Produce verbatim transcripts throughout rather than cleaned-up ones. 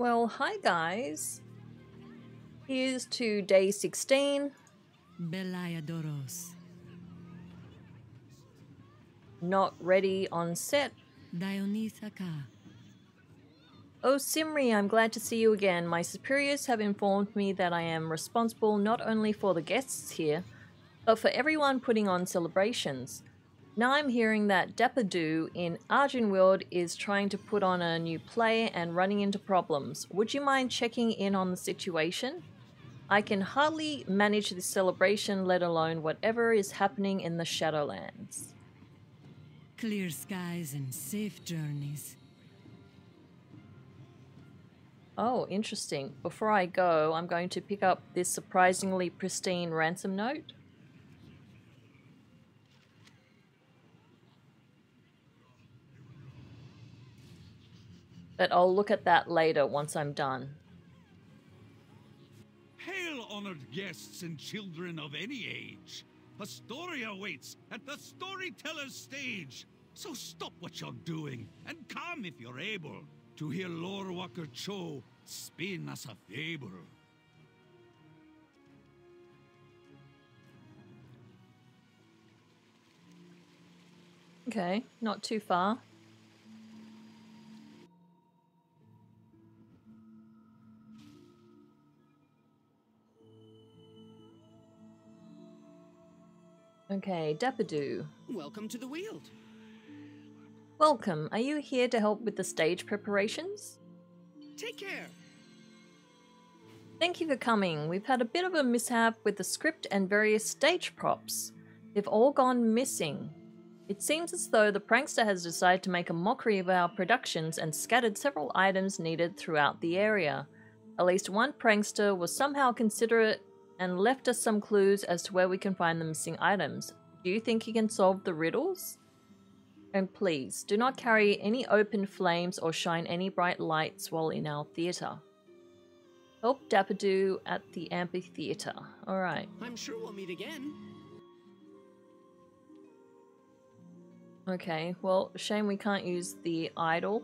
Well, hi guys. Here's to day sixteen. Belia Doros. Not ready on set. Dionysica. Oh Simri, I'm glad to see you again. My superiors have informed me that I am responsible not only for the guests here, but for everyone putting on celebrations. Now I'm hearing that Dappadoo in Ardenweald is trying to put on a new play and running into problems. Would you mind checking in on the situation? I can hardly manage this celebration, let alone whatever is happening in the Shadowlands. Clear skies and safe journeys. Oh, interesting. Before I go, I'm going to pick up this surprisingly pristine ransom note. But I'll look at that later once I'm done. Hail, honored guests and children of any age. A story awaits at the storyteller's stage. So stop what you're doing and come if you're able to hear Lorewalker Cho spin us a fable. Okay, not too far. Okay, Dappadoo. Welcome to the Weald. Welcome. Are you here to help with the stage preparations? Take care. Thank you for coming. We've had a bit of a mishap with the script and various stage props. They've all gone missing. It seems as though the prankster has decided to make a mockery of our productions and scattered several items needed throughout the area. At least one prankster was somehow considerate and left us some clues as to where we can find the missing items. Do you think he can solve the riddles? And please, do not carry any open flames or shine any bright lights while in our theatre. Help Dappadoo at the amphitheatre. Alright. I'm sure we'll meet again. Okay, well, shame we can't use the idol.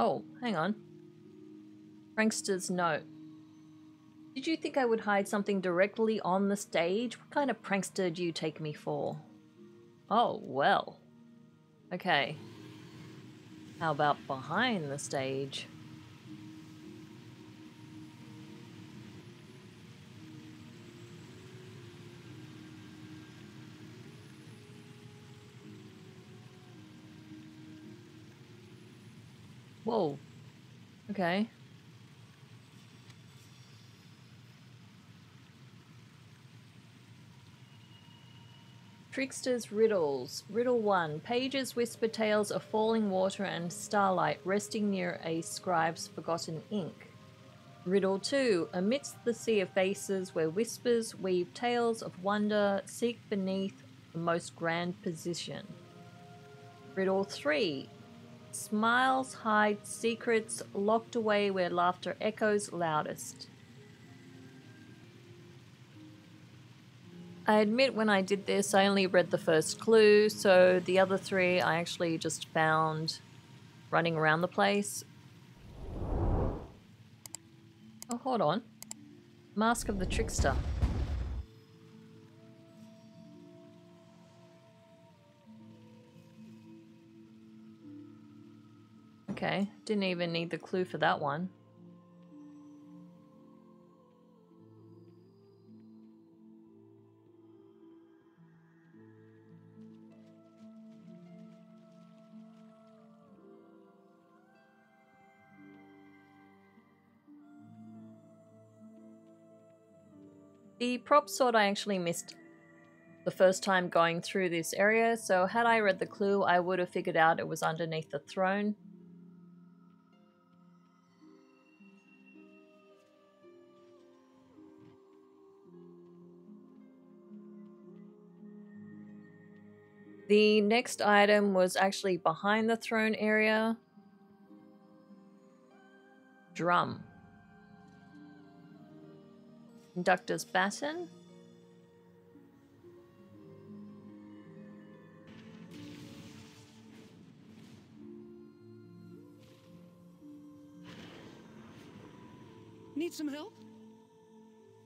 Oh, hang on. Prankster's note. Did you think I would hide something directly on the stage? What kind of prankster do you take me for? Oh, well. Okay. How about behind the stage? Whoa. Okay. Trickster's riddles. Riddle one. Pages whisper tales of falling water and starlight resting near a scribe's forgotten ink. Riddle two. Amidst the sea of faces where whispers weave tales of wonder, seek beneath the most grand position. Riddle three. Smiles hide secrets locked away where laughter echoes loudest. I admit when I did this I only read the first clue, so the other three I actually just found running around the place. Oh, hold on. Mask of the Trickster. Okay, didn't even need the clue for that one. The prop sword I actually missed the first time going through this area, so had I read the clue, I would have figured out it was underneath the throne. The next item was actually behind the throne area. drum. Conductor's baton. Need some help?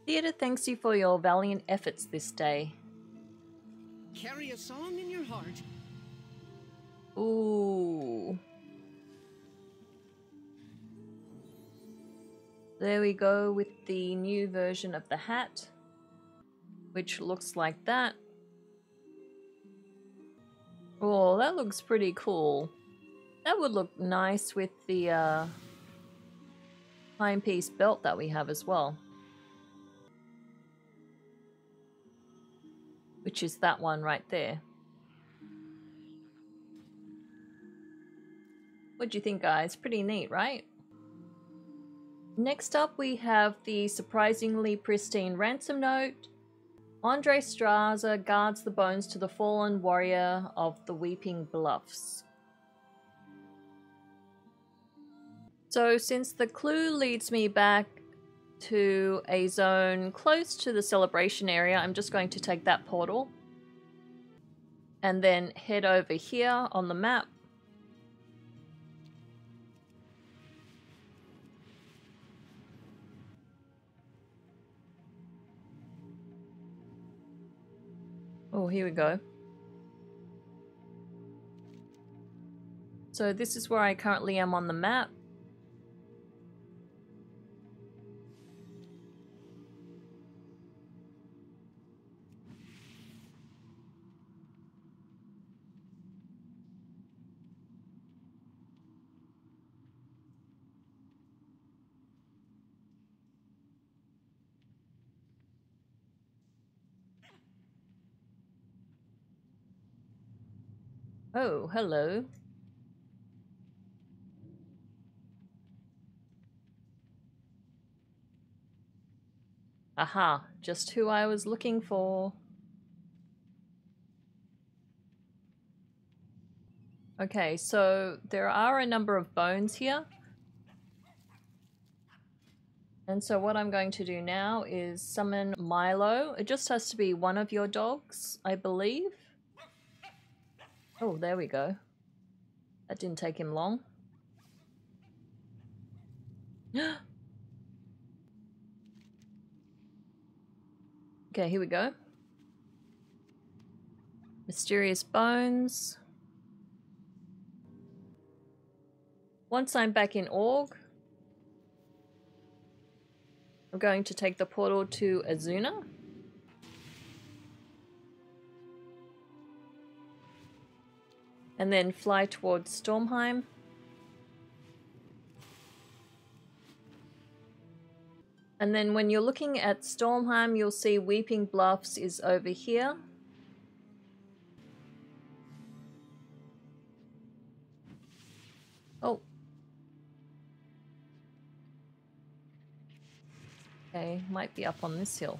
Theater thanks you for your valiant efforts this day. Carry a song in your heart. Ooh. There we go with the new version of the hat, which looks like that. Oh, that looks pretty cool. That would look nice with the uh, timepiece belt that we have as well. Which is that one right there. What do you think, guys? Pretty neat, right? Next up we have the surprisingly pristine ransom note. Andre Straza guards the bones to the fallen warrior of the Weeping Bluffs. So since the clue leads me back to a zone close to the celebration area, I'm just going to take that portal and then head over here on the map. Oh, here we go. So this is where I currently am on the map. Oh, hello. Aha, just who I was looking for. Okay, so there are a number of bones here. And so what I'm going to do now is summon Milo. It just has to be one of your dogs, I believe. Oh, there we go. That didn't take him long. Okay, here we go. Mysterious bones. Once I'm back in Org, I'm going to take the portal to Azuna. And then fly towards Stormheim. And then when you're looking at Stormheim, you'll see Weeping Bluffs is over here. Oh. Okay, might be up on this hill.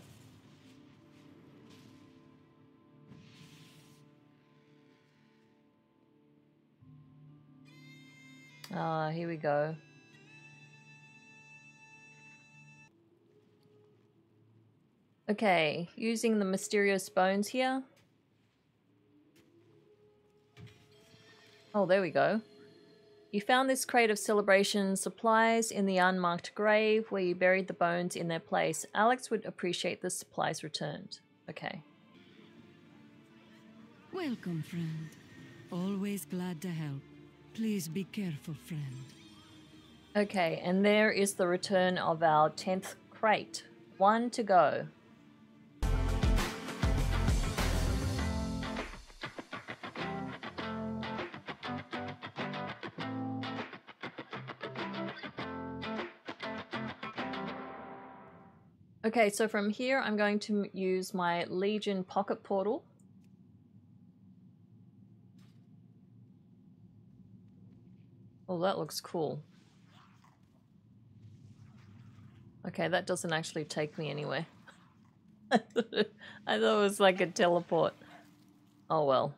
Ah, here we go. Okay, using the mysterious bones here. Oh, there we go. You found this crate of celebration supplies in the unmarked grave where you buried the bones in their place. Alex would appreciate the supplies returned. Okay. Welcome, friend. Always glad to help. Please be careful, friend. Okay, and there is the return of our tenth crate. One to go. Okay, so from here I'm going to use my Legion Pocket Portal. Oh, that looks cool. Okay, that doesn't actually take me anywhere. I thought it was like a teleport. Oh well.